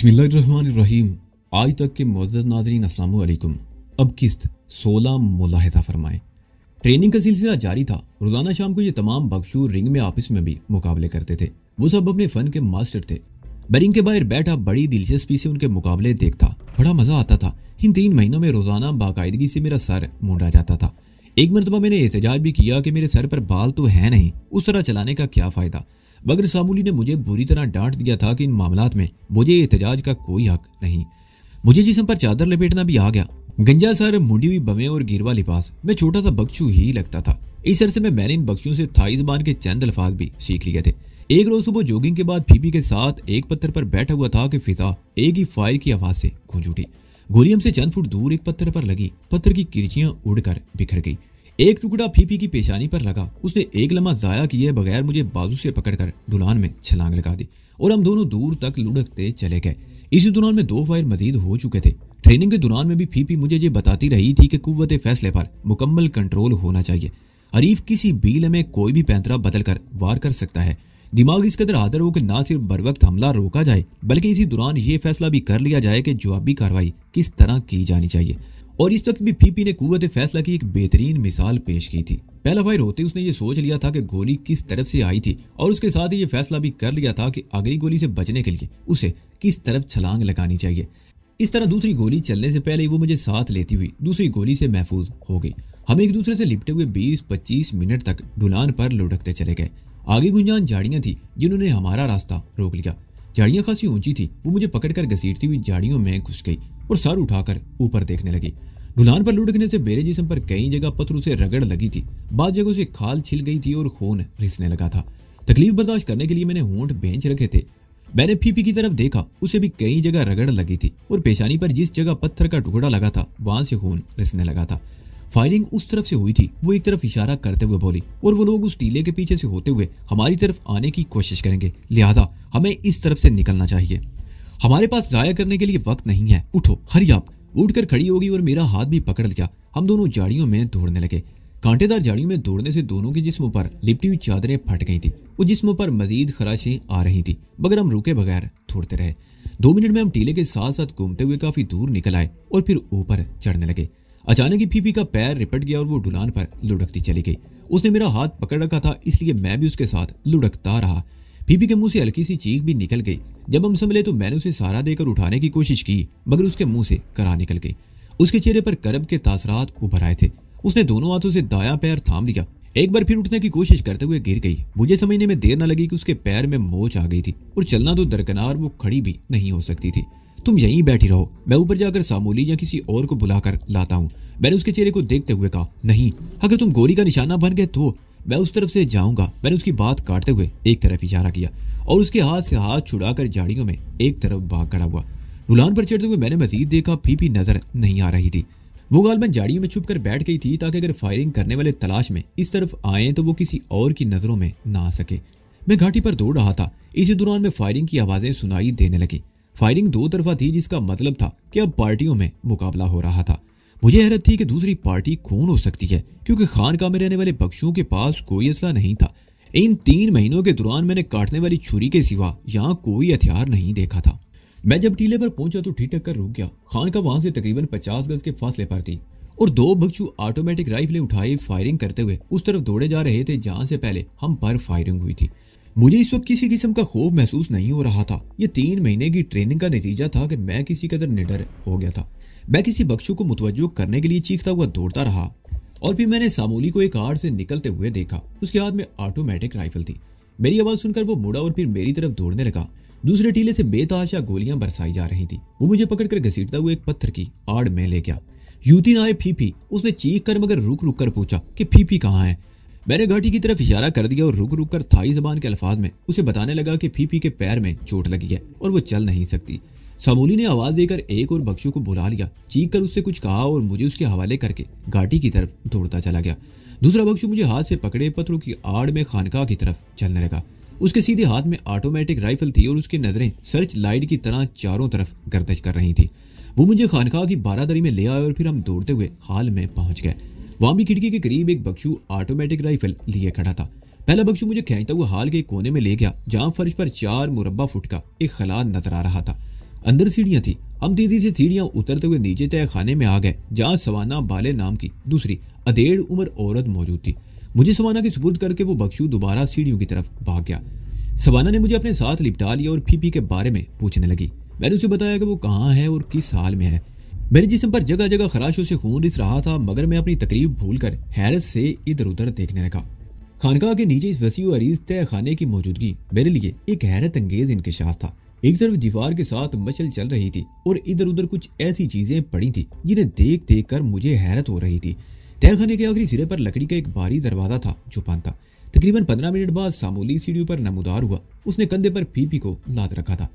बिस्मिल्लाहिर्रहमानिर्रहीम। आज तक के मोअज़्ज़ज़ नाज़रीन अस्सलामु अलैकुम। अब किस्त 16 मुलाहिज़ा फरमाएं। ट्रेनिंग का सिलसिला जारी था। रोज़ाना शाम को ये तमाम बख्शू रिंग में आपस में भी मुकाबले करते थे। वो सब अपने फ़न के मास्टर थे। बैरिंग के बाहर बैठा बड़ी दिलचस्पी से उनके मुकाबले देखता, बड़ा मज़ा आता था। इन 3 महीनों में रोज़ाना बाकायदगी से मेरा सर मुंडा जाता था। एक मरतबा मैंने एहतजाज भी किया कि मेरे सर पर बाल तो है नहीं, उस तरह चलाने का क्या फ़ायदा। मगर सामूली ने मुझे बुरी तरह डांट दिया था कि इन मामलात में मुझे एहतजाज का कोई हक नहीं। मुझे जिसम पर चादर लपेटना भी आ गया। गंजा सर, मुड़ी हुई बमें और गिरवा लिबास, मैं छोटा सा बख्शू ही लगता था। इस अरसे में मैंने इन बख्शों से थाई ज़बान के चंद अल्फाज भी सीख लिए थे। एक रोज सुबह जॉगिंग के बाद फीफी के साथ एक पत्थर पर बैठा हुआ था कि फिजा एक ही फायर की आवाज़ से गूंज उठी। गोली हमसे चंद फुट दूर एक पत्थर पर लगी। पत्थर की किरचियाँ उड़कर बिखर गई। एक टुकड़ा फीफी की पेशानी पर लगा। उसने एक लम्हा जाया किए बगैर मुझे बाजू से पकड़कर ढुलान में छलांग लगा दी और हम दोनों दूर तक लुढ़कते चले गए। इसी दौरान में 2 फायर मजीद हो चुके थे। ट्रेनिंग के दौरान में भी फीफी मुझे ये बताती रही थी कि कुव्वत फैसले पर मुकम्मल कंट्रोल होना चाहिए। हरीफ किसी भी लम्हे कोई भी पैंतरा बदल कर वार कर सकता है। दिमाग इस कदर हादर हो कि ना सिर्फ बर वक्त हमला रोका जाए, बल्कि इसी दौरान ये फैसला भी कर लिया जाए कि जवाबी कार्रवाई किस तरह की जानी चाहिए। और इस वक्त भी फीफी ने कुव्वत फैसला की एक बेहतरीन मिसाल पेश की थी। पहला फायर होते उसने ये सोच लिया था कि गोली किस तरफ से आई थी और उसके साथ ही ये फैसला भी कर लिया था कि अगली गोली से बचने के लिए उसे किस तरफ छलांग लगानी चाहिए। इस तरह दूसरी गोली चलने से पहले ही वो मुझे साथ लेती हुई दूसरी गोली से महफूज हो गई। हम एक दूसरे से लिपटे हुए 20-25 मिनट तक ढुलान पर लुढ़कते चले गए। आगे गुंजान झाड़ियाँ थी जिन्होंने हमारा रास्ता रोक लिया। झाड़ियाँ खासी ऊंची थी। वो मुझे पकड़कर घसीटती हुई झाड़ियों में घुस गई और सर उठाकर ऊपर देखने लगी। ढुलान पर लुढ़कने से मेरे जिस्म पर कई जगह पत्थरों से रगड़ लगी थी। बाद जगहों से खाल छिल गई थी और खून रिसने लगा था। तकलीफ बर्दाश्त करने के लिए मैंने होंठ बेंच रखे थे। मैंने फीफी की तरफ देखा, उसे भी कई जगह रगड़ लगी थी और पेशानी पर जिस जगह पत्थर का टुकड़ा लगा था वहां से खून रिसने लगा था। फायरिंग उस तरफ से हुई थी, वो एक तरफ इशारा करते हुए बोली, और वो लोग उस टीले के पीछे से होते हुए हमारी तरफ आने की कोशिश करेंगे, लिहाजा हमें इस तरफ से निकलना चाहिए। हमारे पास जाया करने के लिए वक्त नहीं है, उठो, हरी आप। उठकर खड़ी होगी और मेरा हाथ भी पकड़ लिया। हम दोनों झाड़ियों में दौड़ने लगे। कांटेदार झाड़ियों में दौड़ने से दोनों के जिस्मों पर लिपटी हुई चादरें फट गई थी और जिस्मों पर मजीद खराशें आ रही थी, मगर हम रुके बगैर दौड़ते रहे। 2 मिनट में हम टीले के साथ साथ घूमते हुए काफी दूर निकल आए और फिर ऊपर चढ़ने लगे। अचानक ही फीफी का पैर रिपट गया और वो ढुलान पर लुढ़कती चली गई। उसने मेरा हाथ पकड़ रखा था, इसलिए मैं भी उसके साथ लुढ़कता रहा। फीफी के मुंह से हल्की सी चीख भी निकल गई। जब हम संभले तो मैंने उसे सहारा देकर उठाने की कोशिश की, मगर उसके मुंह से करा निकल गई। उसके चेहरे पर करब के तासरात उभर आए थे। उसने दोनों हाथों से दायां पैर थाम लिया। एक बार फिर उठने की कोशिश करते हुए गिर गई। मुझे समझने में देर न लगी कि उसके पैर में मोच आ गई थी और चलना तो दरकिनार, वो खड़ी भी नहीं हो सकती थी। तुम यहीं बैठी रहो, मैं ऊपर जाकर सामूली या किसी और को बुलाकर लाता हूँ। मैंने उसके चेहरे को देखते हुए कहा। नहीं, अगर तुम गोली का निशाना बन गए तो मैं उस तरफ से जाऊंगा। मैंने उसकी बात काटते हुए एक तरफ इशारा किया और उसके हाथ से हाथ छुड़ाकर झाड़ियों में एक तरफ भाग खड़ा हुआ। ढुलान पर चढ़ते हुए मैंने मजीद देखा, फीफी नजर नहीं आ रही थी। वो गालबन झाड़ियों में छुपकर बैठ गई थी ताकि अगर फायरिंग करने वाले तलाश में इस तरफ आए तो वो किसी और की नजरों में ना आ सके। मैं घाटी पर दौड़ रहा था। इसी दौरान में फायरिंग की आवाजें सुनाई देने लगी। फायरिंग 2 तरफा थी, जिसका मतलब था कि अब पार्टियों में मुकाबला हो रहा था। मुझे हैरत थी कि दूसरी पार्टी कौन हो सकती है, क्योंकि खानका में रहने वाले बख्शुओं के पास कोई असला नहीं था। इन 3 महीनों के दौरान मैंने काटने वाली छुरी के सिवा यहाँ कोई हथियार नहीं देखा था। मैं जब टीले पर पहुंचा तो ठिठक कर रुक गया। खानका वहां से तकरीबन 50 गज के फासले पर थी और 2 बख्शू ऑटोमेटिक राइफलें उठाए फायरिंग करते हुए उस तरफ दौड़े जा रहे थे जहाँ से पहले हम पर फायरिंग हुई थी। मुझे इस वक्त किसी किस्म का खौफ महसूस नहीं हो रहा था। ये 3 महीने की ट्रेनिंग का नतीजा था कि मैं किसी कदर निडर हो गया था। मैं किसी बख्शू को मुतवज्जो करने के लिए चीखता हुआ दौड़ता रहा और फिर मैंने सामूली को एक आड़ से निकलते हुए देखा। उसके हाथ में ऑटोमेटिक राइफल थी। मेरी आवाज़ सुनकर वो मुड़ा और फिर मेरी तरफ दौड़ने लगा। दूसरे टीले से बेतहाशा गोलियां बरसाई जा रही थी। वो मुझे पकड़कर घसीटता हुआ एक पत्थर की आड़ में ले गया। यूती ना आए फीफी, उसने चीख कर मगर रुक रुक कर पूछा कि फीफी कहाँ है। मैंने घाटी की तरफ इशारा कर दिया और रुक रुक कर थाई जबान के अल्फाज में उसे बताने लगा कि फीफी के पैर में चोट लगी है और वो चल नहीं सकती। सामूली ने आवाज़ देकर एक और बख्शू को बुला लिया। चीख कर उससे कुछ कहा और मुझे उसके हवाले करके घाटी की तरफ दौड़ता चला गया। दूसरा बख्शू मुझे हाथ से पकड़े पत्थरों की आड़ में खानका की तरफ चलने लगा। उसके सीधे हाथ में ऑटोमेटिक राइफल थी और उसकी नज़रें सर्च लाइट की तरह चारों तरफ गर्दश कर रही थी। वो मुझे खानका की बारादरी में ले आए और फिर हम दौड़ते हुए हाल में पहुँच गए। वहाँ भी खिड़की के करीब एक बख्शू ऑटोमेटिक राइफल लिए खड़ा था। पहला बख्शू मुझे खेचता हुआ हाल के कोने में ले गया जहाँ फर्श पर 4 मुरब्बा फुट का एक खला नजर आ रहा था। अंदर सीढ़ियाँ थी। हम तेजी से सीढ़ियाँ उतरते हुए नीचे तय खाने में आ गए, जहाँ सवाना भाले नाम की दूसरी अधेड़ उम्र औरत मौजूद थी। मुझे सवाना के सुपुर्द करके वो बख्शू दोबारा सीढ़ियों की तरफ भाग गया। सवाना ने मुझे अपने साथ लिपटा लिया और फीफी के बारे में पूछने लगी। मैंने उसे बताया कि वो कहाँ है और किस हाल में है। मेरे जिस्म पर जगह जगह खराशों से खून रिस रहा था, मगर मैं अपनी तकलीफ भूलकर हैरत से इधर उधर देखने लगा। खानकाह के नीचे इस वसी अरीज तय खाने की मौजूदगी मेरे लिए एक हैरत अंगेज इंकशाफ था। एक तरफ दीवार के साथ मचल चल रही थी और इधर उधर कुछ ऐसी चीजें पड़ी थी जिन्हें देख देख कर मुझे हैरत हो रही थी। तहखाने के आखिरी सिरे पर लकड़ी का एक भारी दरवाजा था जो बंद था। तकरीबन 15 मिनट बाद सामूली सीढ़ियों पर नमूदार हुआ। उसने कंधे पर फीफी को लाद रखा था।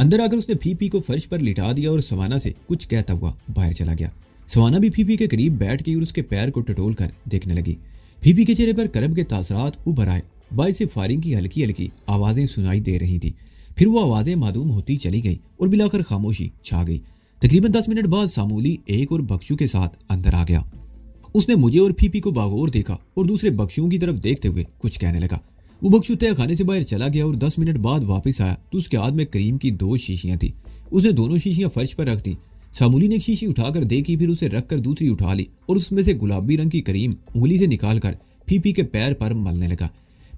अंदर आकर उसने फीफी को फर्श पर लिटा दिया और सवाना से कुछ कहता हुआ बाहर चला गया। सवाना भी फीफी के करीब बैठ गई और उसके पैर को टटोल कर देखने लगी। फीफी के चेहरे पर करब के तासरात उभर आए। बाहर से फायरिंग की हल्की हल्की आवाजें सुनाई दे रही थी। फिर वो आवाजें मादूम होती चली गई और बिलाकर खामोशी छा गई। तकरीबन 10 मिनट बाद सामूली एक और बख्शू के साथ अंदर आ गया। उसने मुझे और फीफी को बागौर देखा और दूसरे बख्शुओं की तरफ देखते हुए कुछ कहने लगा। वो बख्शू तय खाने से बाहर चला गया और 10 मिनट बाद वापस आया तो उसके हाथ में क्रीम की 2 शीशियाँ थी। उसने दोनों शीशियाँ फर्श पर रख दी। सामूली ने एक शीशी उठाकर देखी, फिर उसे रखकर दूसरी उठा ली और उसमें से गुलाबी रंग की क्रीम उंगली से निकालकर फीफी के पैर पर मलने लगा।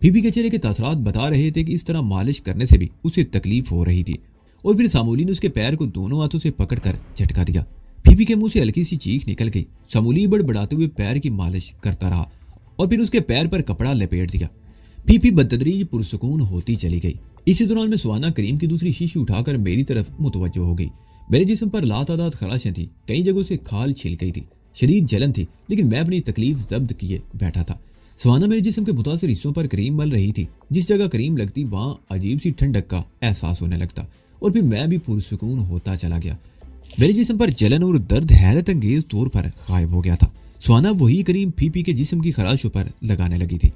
फीफी के चेहरे के तासरात बता रहे थे कि इस तरह मालिश करने से भी उसे तकलीफ हो रही थी। और फिर सामूली ने उसके पैर को दोनों हाथों से पकड़कर झटका दिया। फीफी के मुंह से हल्की सी चीख निकल गई। सामूली बड़बड़ाते हुए पैर की मालिश करता रहा और फिर उसके पैर पर कपड़ा लपेट दिया। फीफी बदतदरीज पुरसुकून होती चली गई। इसी दौरान में सवाना करीम की दूसरी शीशी उठाकर मेरी तरफ मुतवज्जो हो गई। मेरे जिस्म पर लातादाद खराशें थी। कई जगहों से खाल छिल गई थी। शदीद जलन थी, लेकिन मैं अपनी तकलीफ जब्त किए बैठा था। सवाना मेरे जिस्म के मुतासर हिस्सों पर क्रीम मल रही थी। जिस जगह क्रीम लगती वहाँ अजीब सी ठंडक का एहसास होने लगता और फिर मैं भी पुरसुकून होता चला गया। मेरे जिस्म पर जलन और दर्द हैरत अंगेज तौर पर गायब हो गया था। सवाना वही क्रीम फीफी के जिस्म की खराशों पर लगाने लगी थी।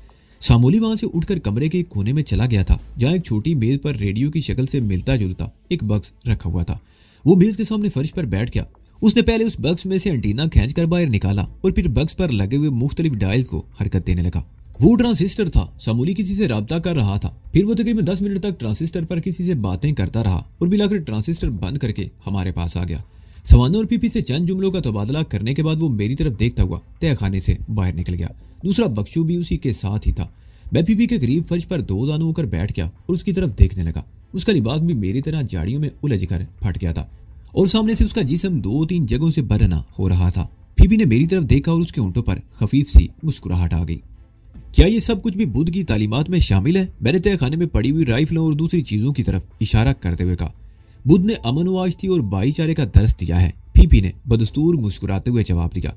सामूली वहाँ से उठकर कमरे के एक कोने में चला गया था, जहाँ एक छोटी मेज पर रेडियो की शक्ल से मिलता जुलता एक बक्स रखा हुआ था। वो मेज के सामने फर्श पर बैठ गया। उसने पहले उस बक्स में से एंटीना खींचकर बाहर निकाला और फिर बक्स पर लगे हुए मुख्तलिफ डायल्स को हरकत देने लगा। वो ट्रांसिस्टर था। सामूली किसी से रब्ता कर रहा था। फिर वो तकरीबन 10 मिनट तक ट्रांसिस्टर पर किसी से बातें करता रहा और मिलाकर ट्रांसिस्टर बंद करके हमारे पास आ गया। सवाना और फीफी से चंद जुमलों का तबादला करने के बाद वो मेरी तरफ देखता हुआ तय खाने से बाहर निकल गया। दूसरा बक्शू भी उसी के साथ ही था। मैं फीफी के करीब फर्श पर दो दानों होकर बैठ गया और उसकी तरफ देखने लगा। उसका लिबास भी मेरी तरह झाड़ियों में उलझ कर फट गया था और सामने से उसका जिस्म 2-3 जगहों से बरना हो रहा था। फीफी ने मेरी तरफ देखा और उसके होंठों पर खफीफ सी मुस्कुराहट आ गई। क्या ये सब कुछ भी बुद्ध की तालीमात में शामिल है? मैंने तय खाने में पड़ी हुई राइफलों और दूसरी चीजों की तरफ इशारा करते हुए कहा। बुद्ध ने अमन वाजती और भाईचारे का दर्श दिया है, फीफी ने बदस्तूर मुस्कुराते हुए जवाब दिया।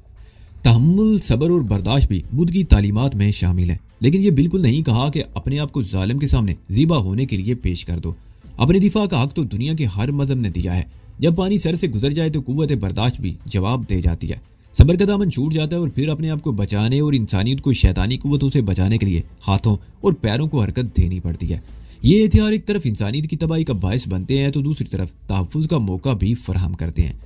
तहम्मुल, सबर और बर्दाश्त भी बुद्ध की तालीमात में शामिल है, लेकिन ये बिल्कुल नहीं कहा कि अपने आप को जालिम के सामने ज़िबा होने के लिए पेश कर दो। अपने दिफा का हक तो दुनिया के हर मजहब ने दिया है। जब पानी सर से गुजर जाए तो कुव्वत बर्दाश्त भी जवाब दे जाती है। सबर का दामन छूट जाता है और फिर अपने आप को बचाने और इंसानियत को शैतानी कुव्वतों से बचाने के लिए हाथों और पैरों को हरकत देनी पड़ती है। ये हथियार एक तरफ इंसानियत की तबाही का बायस बनते हैं तो दूसरी तरफ तहफ़्फ़ुज़ का मौका भी फराहम करते हैं।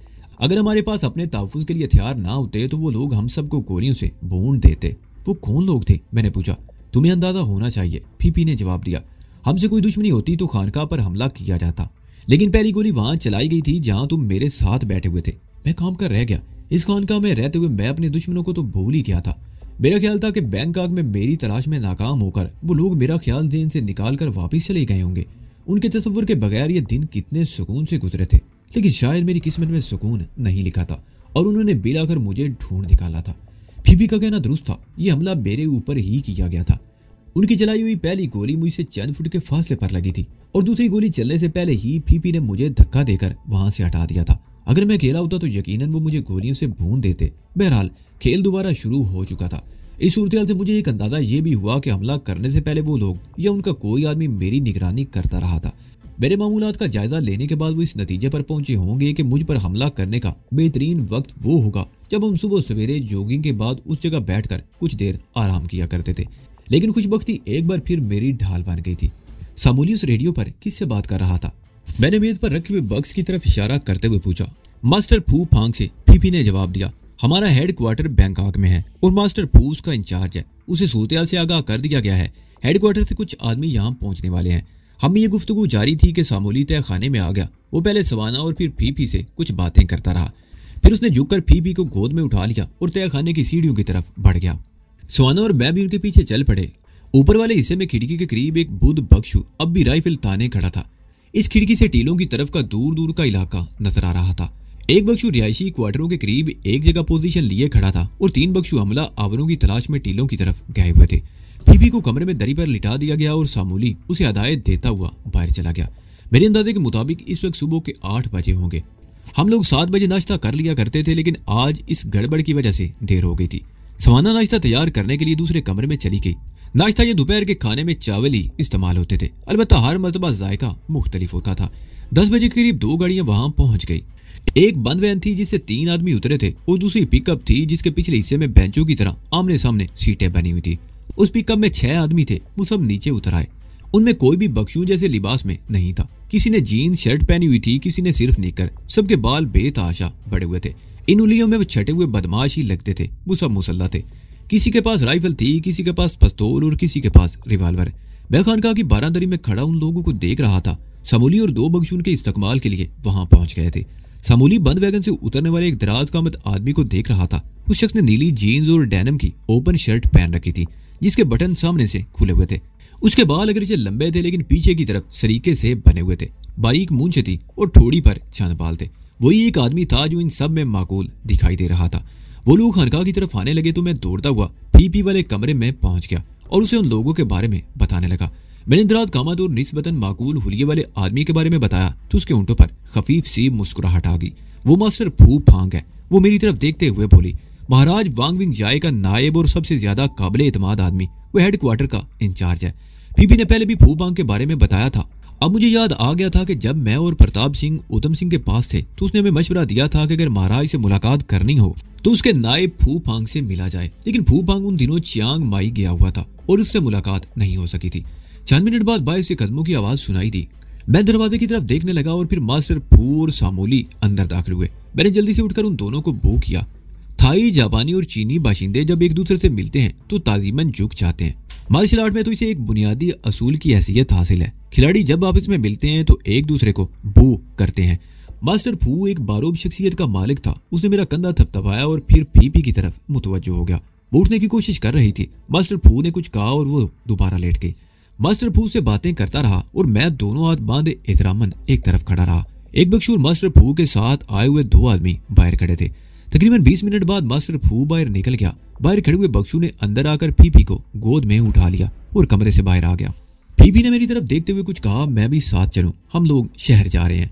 अगर हमारे पास अपने तहफ़्फ़ुज़ के लिए हथियार ना होते तो वो लोग हम सबको गोलियों से भून देते। वो कौन लोग थे? मैंने पूछा। तुम्हें अंदाजा होना चाहिए, फीफी ने जवाब दिया। हमसे कोई दुश्मनी होती तो खानकाह पर हमला किया जाता, लेकिन पहली गोली वहां चलाई गई थी जहां तुम मेरे साथ बैठे हुए थे। मैं काम कर रह गया। इस खानकाह में रहते हुए मैं अपने दुश्मनों को तो भूल ही गया था। मेरा ख्याल था कि बैंकॉक में मेरी तलाश में नाकाम होकर वो लोग मेरा ख्याल दिन से निकाल कर वापिस चले गए होंगे। उनके तस्वुर के बगैर ये दिन कितने सुकून से गुजरे थे, लेकिन शायद मेरी किस्मत में सुकून नहीं लिखा था और उन्होंने बिलाकर मुझे ढूंढ निकाला था। फीफी का कहना दुरुस्त था, ये हमला मेरे ऊपर ही किया गया था। उनकी चलाई हुई पहली गोली मुझसे चंद फुट के फासले पर लगी थी और दूसरी गोली चलने से पहले ही फीफी ने मुझे धक्का देकर वहां से हटा दिया था। अगर मैं अकेला होता तो यकीनन वो मुझे गोलियों से भून देते। बहरहाल खेल दोबारा शुरू हो चुका था। इस सूरत से मुझे एक अंदाजा ये भी हुआ कि हमला करने से पहले वो लोग या उनका कोई आदमी मेरी निगरानी करता रहा था। मेरे मामूलात का जायजा लेने के बाद वो इस नतीजे पर पहुंचे होंगे कि मुझ पर हमला करने का बेहतरीन वक्त वो होगा जब हम सुबह सवेरे जॉगिंग के बाद उस जगह बैठकर कुछ देर आराम किया करते थे। लेकिन खुशबख्ती एक बार फिर मेरी ढाल बन गई थी। सामूली उस रेडियो पर किससे बात कर रहा था? मैंने मेज पर रखे हुए बक्स की तरफ इशारा करते हुए पूछा। मास्टर फू फांग से, फीफी ने जवाब दिया। हमारा हेड क्वार्टर बैंकॉक में है और मास्टर फू उसका इंचार्ज है। उसे सूरत हाल से आगाह कर दिया गया है। हेड क्वार्टर से कुछ आदमी यहाँ पहुँचने वाले हैं। हम ये गुफ्तगू जारी थी कि सामोली तय खाने में आ गया। वो पहले सवाना और फिर फीफी से कुछ बातें करता रहा। फिर उसने झुककर फीफी को गोद में उठा लिया और तय खाने की सीढ़ियों की तरफ बढ़ गया। सवाना और मैं भी उनके पीछे चल पड़े। ऊपर वाले हिस्से में खिड़की के करीब एक बुद्ध बख्शु अब भी राइफल ताने खड़ा था। इस खिड़की से टीलों की तरफ का दूर दूर का इलाका नजर आ रहा था। एक बख्शु रिहायशी क्वार्टरों के करीब एक जगह पोजीशन लिए खड़ा था और तीन बख्शु हमला आवरों की तलाश में टीलों की तरफ गए हुए थे। फीफी को कमरे में दरी पर लिटा दिया गया और सामोली उसे हदायत देता हुआ बाहर चला गया। मेरे अंदाजे के मुताबिक इस वक्त सुबह के 8 बजे होंगे। हम लोग 7 बजे नाश्ता कर लिया करते थे, लेकिन आज इस गड़बड़ की वजह से देर हो गई थी। सवाना नाश्ता तैयार करने के लिए दूसरे कमरे में चली गई। नाश्ता या दोपहर के खाने में चावल ही इस्तेमाल होते थे, अलबत्ता हर मरतबा जायका मुख्तलिफ होता था। 10 बजे के करीब 2 गाड़ियां वहां पहुंच गई। एक बंद वैन थी जिससे 3 आदमी उतरे थे और दूसरी पिकअप थी जिसके पिछले हिस्से में बेंचों की तरह आमने सामने सीटें बनी हुई थी। उस पिकअप में 6 आदमी थे। वो सब नीचे उतर आए। उनमें कोई भी बख्शू जैसे लिबास में नहीं था। किसी ने जीन्स शर्ट पहनी हुई थी, किसी ने सिर्फ निकर। सबके बाल बेताशा बड़े हुए थे। इन उंगलियों में वो छटे हुए बदमाश ही लगते थे। वो सब मुसल्ला थे। किसी के पास राइफल थी, किसी के पास पिस्तौल और किसी के पास रिवाल्वर। मैं खानका की बारादरी में खड़ा उन लोगों को देख रहा था। सामोली और 2 बख्शू के इस्तकबाल के लिए वहां पहुंच गए थे। सामोली बंद वैगन से उतरने वाले एक दराज कामत आदमी को देख रहा था। उस शख्स ने नीली जीन्स और डेनिम की ओपन शर्ट पहन रखी थी जिसके बटन सामने से खुले हुए थे। उसके बाल अगरचे लंबे थे लेकिन पीछे की तरफ सरीके से बने हुए थे। बारीक मूंछ थी और ठोड़ी पर छान बाल थे। वही एक आदमी था जो इन सब में माकूल दिखाई दे रहा था। वो लोग खानका की तरफ आने लगे तो मैं दौड़ता हुआ फीफी वाले कमरे में पहुंच गया और उसे उन लोगों के बारे में बताने लगा। मैंने दराज कामत और निस्बतन माकूल हुलिये वाले आदमी के बारे में बताया तो उसके होंठों पर खफीफ सी मुस्कुराहट आ गई। वो मास्टर फूक फांग है। वो मेरी तरफ देखते हुए बोली, महाराज वांग विंग याaiy का नायब और सबसे ज्यादा काबिल एतमाद आदमी, वो हेड क्वार्टर का इंचार्ज है। फीफी ने पहले भी फू फांग के बारे में बताया था। अब मुझे याद आ गया था कि जब मैं और प्रताप सिंह उधम सिंह के पास थे तो उसने हमें मशवरा दिया था कि अगर महाराज से मुलाकात करनी हो तो उसके नायब फू फांग से मिला जाए। लेकिन फू फांग उन दिनों चियांग माई गया हुआ था और उससे मुलाकात नहीं हो सकी थी। 4 मिनट बाद 22 कदमों की आवाज सुनाई दी। मैं दरवाजे की तरफ देखने लगा और फिर मास्टर फू और सामोली अंदर दाखिल हुए। मैंने जल्दी से उठकर उन दोनों को बू किया। थाई, जापानी और चीनी बाशिंदे जब एक दूसरे से मिलते हैं तो ताजीमन झुक जाते हैं। मार्शल आर्ट में तो इसे एक बुनियादी असूल की हैसियत हासिल है। खिलाड़ी जब आपस में मिलते हैं तो एक दूसरे को बू करते हैं। मास्टर फू एक बारूब शख्सियत का मालिक था। उसने मेरा कंधा थपथपाया और फिर फीफी की तरफ मुतवज्जो हो गया। वो उठने की कोशिश कर रही थी। मास्टर फू ने कुछ कहा और वो दोबारा लेट गई। मास्टर फू से बातें करता रहा और मैं दोनों हाथ बांधे एहतरामन एक तरफ खड़ा रहा। एक बख्शूर मास्टर फू के साथ आए हुए 2 आदमी बाहर खड़े थे। तकरीबन 20 मिनट बाद मास्टर फू बाहर निकल गया। बाहर खड़े हुए बख्शू ने अंदर आकर फीफी को गोद में उठा लिया और कमरे से बाहर आ गया। फीफी ने मेरी तरफ देखते हुए कुछ कहा, मैं भी साथ चलूं, हम लोग शहर जा रहे हैं।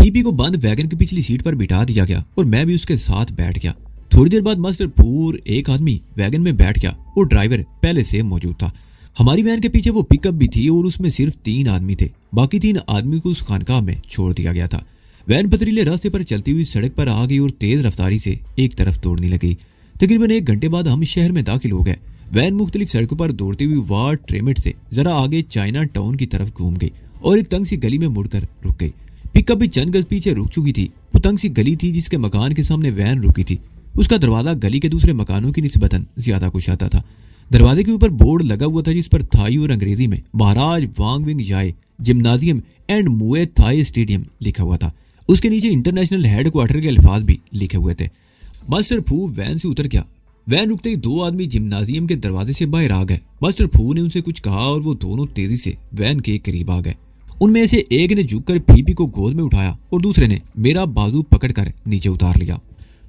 फीफी को बंद वैगन की पिछली सीट पर बिठा दिया गया और मैं भी उसके साथ बैठ गया। थोड़ी देर बाद मास्टर फू और एक आदमी वैगन में बैठ गया और ड्राइवर पहले से मौजूद था। हमारी वैन के पीछे वो पिकअप भी थी और उसमें सिर्फ 3 आदमी थे। बाकी 3 आदमी को उस खानकाह में छोड़ दिया गया था। वैन पथरीले रास्ते पर चलती हुई सड़क पर आ गई और तेज रफ्तारी से एक तरफ दौड़ने लगी। तकरीबन 1 घंटे बाद हम शहर में दाखिल हो गए। वैन मुख्तलिफ सड़कों पर दौड़ती हुई वार्ड ट्रेमेट से जरा आगे चाइना टाउन की तरफ घूम गई और एक तंग सी गली में मुड़कर रुक गई। पिकअप भी चंद गज पीछे रुक चुकी थी। वो तंग सी गली थी जिसके मकान के सामने वैन रुकी थी। उसका दरवाजा गली के दूसरे मकानों की निस्बतन ज्यादा कुशादा था। दरवाजे के ऊपर बोर्ड लगा हुआ था जिस पर थाई और अंग्रेजी में महाराज वांग विंग याaiy gymnasium and Muay Thai stadium लिखा हुआ था। उसके नीचे इंटरनेशनल हेड क्वार्टर के अल्फाज भी लिखे हुए थे। मास्टर फू वैन से उतर गया। वैन रुकते ही 2 आदमी जिम्नाजियम के दरवाजे से बाहर आ गए। मास्टर फू ने उनसे कुछ कहा और वो दोनों तेजी से वैन के करीब आ गए। उनमें से एक ने झुककर फीफी को गोद में उठाया और दूसरे ने मेरा बाजू पकड़कर नीचे उतार लिया।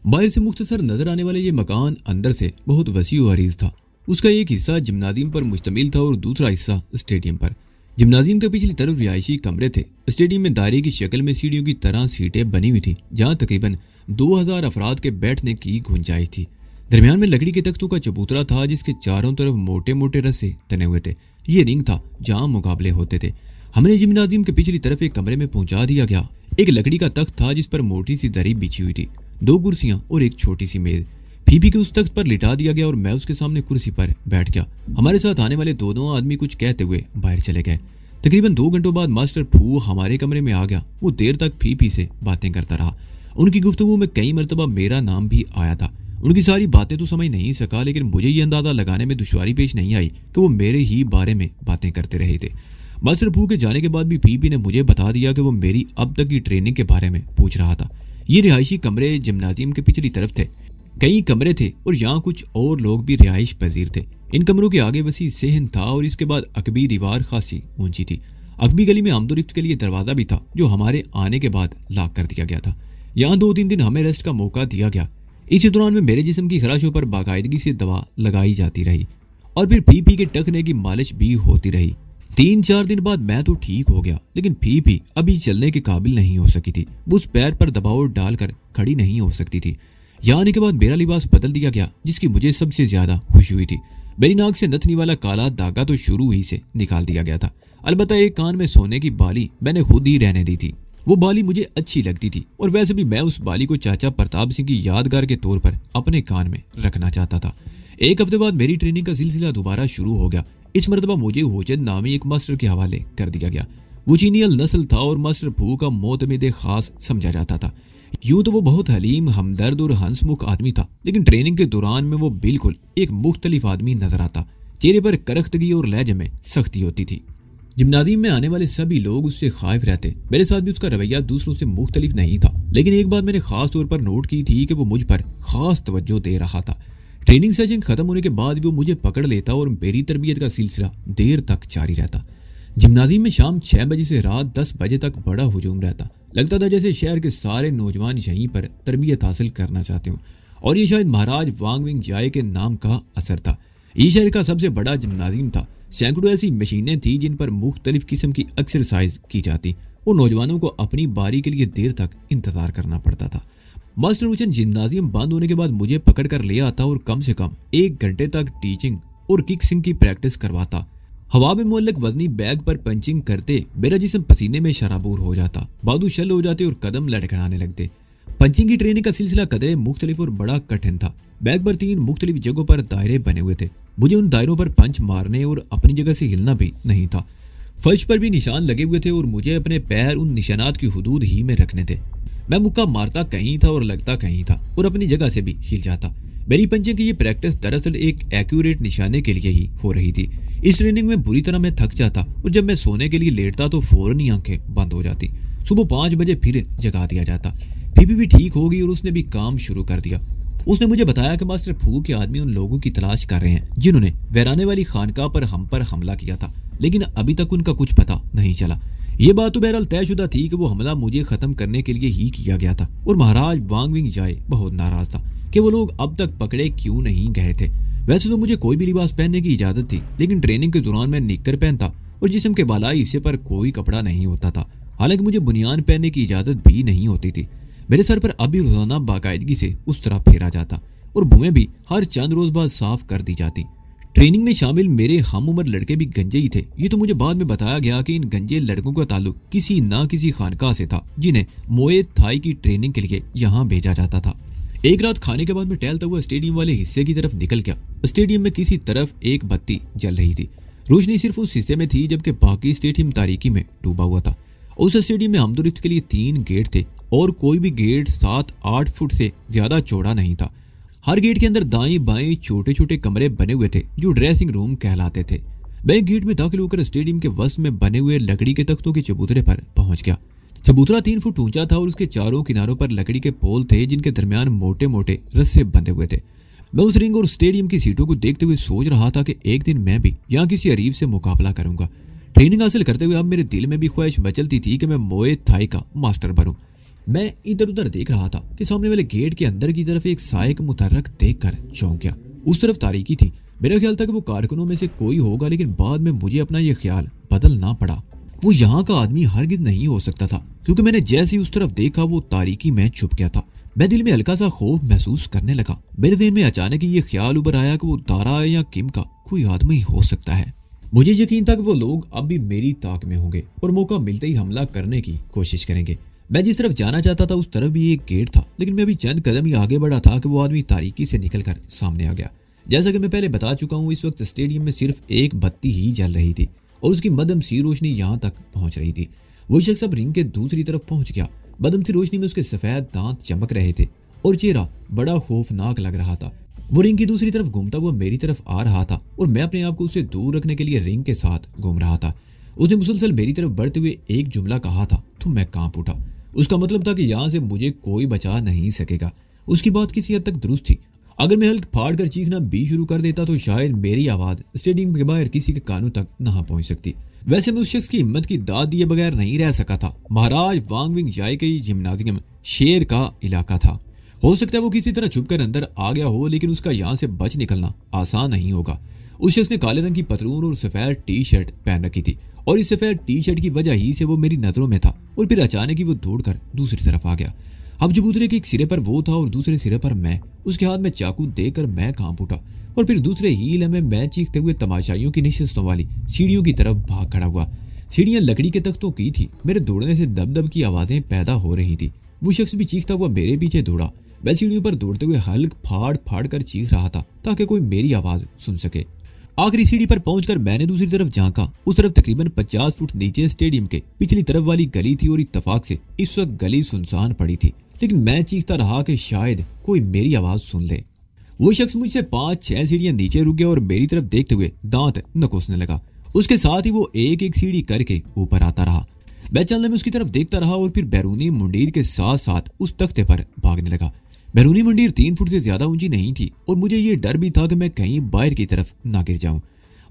बाहर से मुख्तसर नजर आने वाले ये मकान अंदर से बहुत वसीअ व हरीज था। उसका एक हिस्सा जिम्नाजियम पर मुश्तमिल था और दूसरा हिस्सा स्टेडियम पर। जिम्नाजियम के पिछली तरफ रिहायशी कमरे थे। स्टेडियम में दायरे की शक्ल में सीढ़ियों की तरह सीटें बनी हुई थी जहां तकरीबन 2000 अफराद के बैठने की गुंजाइश थी। दरमियान में लकड़ी के तख्तों का चबूतरा था जिसके चारों तरफ मोटे मोटे रस्से तने हुए थे। ये रिंग था जहाँ मुकाबले होते थे। हमने जिम्नाजियम के पिछली तरफ एक कमरे में पहुंचा दिया गया। एक लकड़ी का तख्त था जिस पर मोटी सी दरी बिछी हुई थी, 2 कुर्सियाँ और एक छोटी सी मेज। फीफी के उस तख्त पर लिटा दिया गया और मैं उसके सामने कुर्सी पर बैठ गया। हमारे साथ आने वाले दोनों आदमी कुछ कहते हुए बाहर चले गए। तकरीबन 2 घंटों बाद मास्टर फू हमारे कमरे में आ गया। वो देर तक फीफी से बातें करता रहा। उनकी गुफ्तगू में कई मरतबा मेरा नाम भी आया था। उनकी सारी बातें तो समझ नहीं सका, लेकिन मुझे ये अंदाजा लगाने में दुश्वारी पेश नहीं आई कि वो मेरे ही बारे में बातें करते रहे थे। मसरफू के जाने के बाद भी पीपी ने मुझे बता दिया कि वो मेरी अब तक की ट्रेनिंग के बारे में पूछ रहा था। ये रिहायशी कमरे जिम्नाजियम के पिछली तरफ थे। कई कमरे थे और यहाँ कुछ और लोग भी रिहाइश पजीर थे। इन कमरों के आगे वसी सहन था और इसके बाद अकबी दीवार खासी ऊंची थी। अकबी गली में आमदोरिफ्त के लिए दरवाज़ा भी था जो हमारे आने के बाद लॉक कर दिया गया था। यहाँ 2-3 दिन हमें रेस्ट का मौका दिया गया। इसी दौरान में मेरे जिस्म की खराशों पर बाकायदगी से दवा लगाई जाती रही और फिर पीपी के टखने की मालिश भी होती रही। 3-4 दिन बाद मैं तो ठीक हो गया, लेकिन पीपी अभी चलने के काबिल नहीं हो सकी थी। वो उस पैर पर दबाव डालकर खड़ी नहीं हो सकती थी। यहाँ आने के बाद मेरा लिबास बदल दिया गया, जिसकी मुझे सबसे ज्यादा खुशी हुई थी। मेरी नाक से नथनी वाला काला धागा तो शुरू ही से निकाल दिया गया था। अलबत्ता एक कान में सोने की बाली मैंने खुद ही रहने दी थी। वो बाली मुझे अच्छी लगती थी और वैसे भी मैं उस बाली को चाचा प्रताप सिंह की यादगार के तौर पर अपने कान में रखना चाहता था। एक हफ्ते बाद मेरी ट्रेनिंग का सिलसिला दोबारा शुरू हो गया। इस मरतबा मुझे होचंद नामी एक मास्टर के हवाले कर दिया गया। वो चीनियल नस्ल था और मास्टर फू का मोतमिद खास समझा जाता था। यूं तो वो बहुत हलीम, हमदर्द और हंसमुख आदमी था, लेकिन ट्रेनिंग के दौरान में वो बिल्कुल एक मुख्तलिफ आदमी नजर आता। चेहरे पर करख्तगी और लहजे में सख्ती होती थी। जिम्नाजियम में आने वाले सभी लोग उससे खाइफ रहते। मेरे साथ भी उसका रवैया दूसरों से मुख्तलिफ नहीं था, लेकिन एक बात मैंने खास तौर पर नोट की थी कि वो मुझ पर खास तवज्जो दे रहा था। ट्रेनिंग सेशन खत्म होने के बाद वो मुझे पकड़ लेता और मेरी तरबियत का सिलसिला देर तक जारी रहता। जिम्नाजियम में शाम 6 बजे से रात 10 बजे तक बड़ा हुजूम रहता। लगता था जैसे शहर के सारे नौजवान यहीं पर तरबियत हासिल करना चाहते हों, और ये शायद महाराज वांग विंग याaiy के नाम का असर था। ये शहर का सबसे बड़ा जिम्नाजियम था। सैकड़ों ऐसी मशीनें थीं जिन पर मुख्तलिफ किस्म की एक्सरसाइज की जाती और नौजवानों को अपनी बारी के लिए देर तक इंतजार करना पड़ता था। मास्टर हुसैन जिम्नाजियम बंद होने के बाद मुझे पकड़ कर ले आता और कम से कम 1 घंटे तक टीचिंग और किक्सिंग की प्रैक्टिस करवाता। हवा में मुअल्लक वजनी बैग पर पंचिंग करते मेरा जिस्म पसीने में शराबूर हो जाता। बादू शल हो जाते और कदम लटकनाने लगते। पंचिंग की ट्रेनिंग का सिलसिला कदरे मुख्तलिफ और बड़ा कठिन था। बैग पर 3 मुख्तलिफ जगहों पर दायरे बने हुए थे। मुझे उन दायरों पर पंच मारने और अपनी जगह से हिलना भी नहीं था। फर्श पर भी निशान लगे हुए थे और मुझे अपने पैर उन निशानात की हदूद ही में रखने थे। मैं मुक्का मारता कहीं था और लगता कहीं था और अपनी जगह से भी हिल जाता। मेरी पंचिंग की ये प्रैक्टिस दरअसल एक एक्यूरेट निशाने के लिए ही हो रही थी। इस ट्रेनिंग में बुरी तरह मैं थक जाता और जब मैं सोने के लिए लेटता तो फौरन ही आंखें बंद हो जाती। सुबह 5 बजे फिर जगा दिया जाता। पीपी भी ठीक हो गई और उसने भी काम शुरू कर दिया। उसने मुझे बताया कि मास्टर फू के आदमी उन लोगों की तलाश कर रहे हैं जिन्होंने वैराने वाली खानकाह पर हम पर हमला किया था, लेकिन अभी तक उनका कुछ पता नहीं चला। ये बात तो बहरहाल तयशुदा थी कि वो हमला मुझे खत्म करने के लिए ही किया गया था और महाराज वांग विंग याaiy बहुत नाराज था कि वो लोग अब तक पकड़े क्यों नहीं गए थे। वैसे तो मुझे कोई भी लिबास पहनने की इजाजत थी, लेकिन ट्रेनिंग के दौरान मैं निक्कर पहनता और जिस्म के बालाई हिस्से पर कोई कपड़ा नहीं होता था। हालांकि मुझे बुनियान पहनने की इजाजत भी नहीं होती थी। मेरे सर पर अभी रोजाना बाकायदगी से उस तरह फेरा जाता और भुएं भी हर चंद रोज बाद साफ कर दी जाती। ट्रेनिंग में शामिल मेरे हम उम्र लड़के भी गंजे ही थे। ये तो मुझे बाद में बताया गया कि इन गंजे लड़कों का ताल्लुक किसी ना किसी खानका से था जिन्हें मोए थाई की ट्रेनिंग के लिए यहाँ भेजा जाता था। एक रात खाने के बाद मैं टहलता हुआ स्टेडियम वाले हिस्से की तरफ निकल गया। स्टेडियम में किसी तरफ एक बत्ती जल रही थी। रोशनी सिर्फ उस हिस्से में थी जबकि बाकी स्टेडियम तारीकी में डूबा हुआ था। उस स्टेडियम में आमदोरिफ्त के लिए 3 गेट थे और कोई भी गेट 7-8 फुट से ज्यादा चौड़ा नहीं था। हर गेट के अंदर दाएं बाएं छोटे छोटे कमरे बने हुए थे जो ड्रेसिंग रूम कहलाते थे। मैं गेट में दाखिल होकर स्टेडियम के वस्त में बने हुए लकड़ी के तख्तों के चबूतरे पर पहुंच गया। चबूतरा 3 फुट ऊंचा था और उसके चारों किनारों पर लकड़ी के पोल थे जिनके दरमियान मोटे मोटे रस्से बंधे हुए थे। मैं उस रिंग और स्टेडियम की सीटों को देखते हुए सोच रहा था कि एक दिन मैं भी यहाँ किसी अरीब से मुकाबला करूंगा। ट्रेनिंग हासिल करते हुए अब मेरे दिल में भी ख्वाहिश मचलती थी कि मैं मोए थाई का मास्टर बनूं। मैं इधर उधर देख रहा था कि सामने वाले गेट के अंदर की तरफ एक साए का मुतहर्रिक देखकर चौंक गया। उस तरफ तारीकी थी। मेरा ख्याल था कि वो कारकुनों में से कोई होगा, लेकिन बाद में मुझे अपना यह ख्याल बदलना पड़ा। वो यहाँ का आदमी हरगिज नहीं हो सकता था, क्योंकि मैंने जैसे ही उस तरफ देखा वो तारीकी में छुप गया था। मैं दिल में हल्का सा खौफ महसूस करने लगा। मेरे दिल में अचानक ही ये ख्याल उभर आया कि वो दारा या किम का कोई आदमी हो सकता है। मुझे यकीन था कि वो लोग अब भी मेरी ताक में होंगे और मौका मिलते ही हमला करने की कोशिश करेंगे। मैं जिस तरफ जाना चाहता था उस तरफ भी एक गेट था, लेकिन मैं अभी चंद कदम ही आगे बढ़ा था कि वो आदमी तारीकी से निकलकर सामने आ गया। जैसा कि मैं पहले बता चुका हूँ, इस वक्त स्टेडियम में सिर्फ एक बत्ती ही जल रही थी और उसकी मध्यम सी रोशनी यहाँ तक पहुँच रही थी। वो शख्स अब रिंग के दूसरी तरफ पहुँच गया। मध्यम सी रोशनी में उसके सफेद दांत चमक रहे थे और चेहरा बड़ा खौफनाक लग रहा था। वो रिंग की दूसरी तरफ घूमता हुआ मेरी तरफ आ रहा था और मैं अपने आप को उसे दूर रखने के लिए रिंग के साथ घूम रहा था। उसने मुसलसल मेरी तरफ बढ़ते हुए एक जुमला कहा था तो मैं कांप उठा। उसका मतलब था कि यहाँ से मुझे कोई बचा नहीं सकेगा। उसकी बात किसी हद तक दुरुस्त थी। अगर मैं हल्क फाड़ कर चीखना भी शुरू कर देता तो शायद मेरी आवाज़ स्टेडियम के बाहर किसी के कानों तक ना पहुँच सकती। वैसे मैं उस शख्स की हिम्मत की दाद दिए बगैर नहीं रह सका था। महाराज वांग विंग याई के जिम्नाजियम शेर का इलाका था। हो सकता है वो किसी तरह छुपकर अंदर आ गया हो, लेकिन उसका यहाँ से बच निकलना आसान नहीं होगा। उस शख्स ने काले रंग की पतलून और सफ़ेद टी शर्ट पहन रखी थी और इस सफ़ेद टी शर्ट की वजह ही से वो मेरी नज़रों में था। और फिर अचानक ही वो दौड़कर दूसरी तरफ आ गया। अब चबूतरे के एक सिरे पर वो था और दूसरे सिरे पर मैं। उसके हाथ में चाकू देकर मैं कांप उठा और फिर दूसरे ही लम्हे मैं चीखते हुए तमाशाइयों की निश्चितों वाली सीढ़ियों की तरफ भाग खड़ा हुआ। सीढ़ियाँ लकड़ी के तख्तों की थी। मेरे दौड़ने से दब दब की आवाज़ें पैदा हो रही थी। वो शख्स भी चीखता हुआ मेरे पीछे दौड़ा। मैं सीढ़ियों पर दौड़ते हुए हल्क फाड़ फाड़ कर चीख रहा था ताकि कोई मेरी आवाज़ सुन सके। आखिरी सीढ़ी पर पहुंचकर मैंने दूसरी तरफ झांका। उस तरफ तकरीबन 50 फुट नीचे स्टेडियम के पिछली तरफ वाली गली थी और इत्तफाक से इस वक्त गली सुनसान पड़ी थी। लेकिन मैं चीखता रहा कि शायद कोई मेरी आवाज़ सुन ले। वो शख्स मुझसे 5-6 सीढ़ियां नीचे रुक गया और मेरी तरफ देखते हुए दांत नकोसने लगा। उसके साथ ही वो एक एक सीढ़ी करके ऊपर आता रहा। मैं चलने में उसकी तरफ देखता रहा और फिर बैरूनी मुंडीर के साथ साथ उस तख्ते पर भागने लगा। बैरूनी मंदिर 3 फुट से ज्यादा ऊंची नहीं थी और मुझे ये डर भी था कि मैं कहीं बाहर की तरफ ना गिर जाऊं।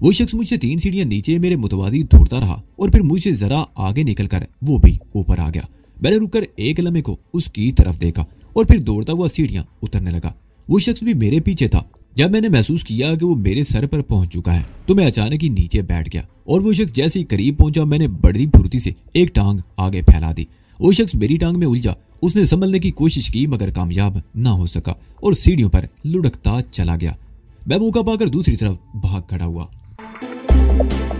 वो शख्स मुझसे 3 सीढ़ियां नीचे मेरे मुतवादी दौड़ता रहा और फिर मुझसे जरा आगे निकलकर वो भी ऊपर आ गया। मैंने रुककर एक लम्हे को उसकी तरफ देखा और फिर दौड़ता हुआ सीढ़ियां उतरने लगा। वो शख्स भी मेरे पीछे था। जब मैंने महसूस किया कि वो मेरे सर पर पहुंच चुका है तो मैं अचानक ही नीचे बैठ गया और वो शख्स जैसे ही करीब पहुंचा मैंने बड़ी फुर्ती से एक टांग आगे फैला दी। वो शख्स मेरी टांग में उलझा। उसने संभलने की कोशिश की मगर कामयाब ना हो सका और सीढ़ियों पर लुढ़कता चला गया। मैं मौका पाकर दूसरी तरफ भाग खड़ा हुआ।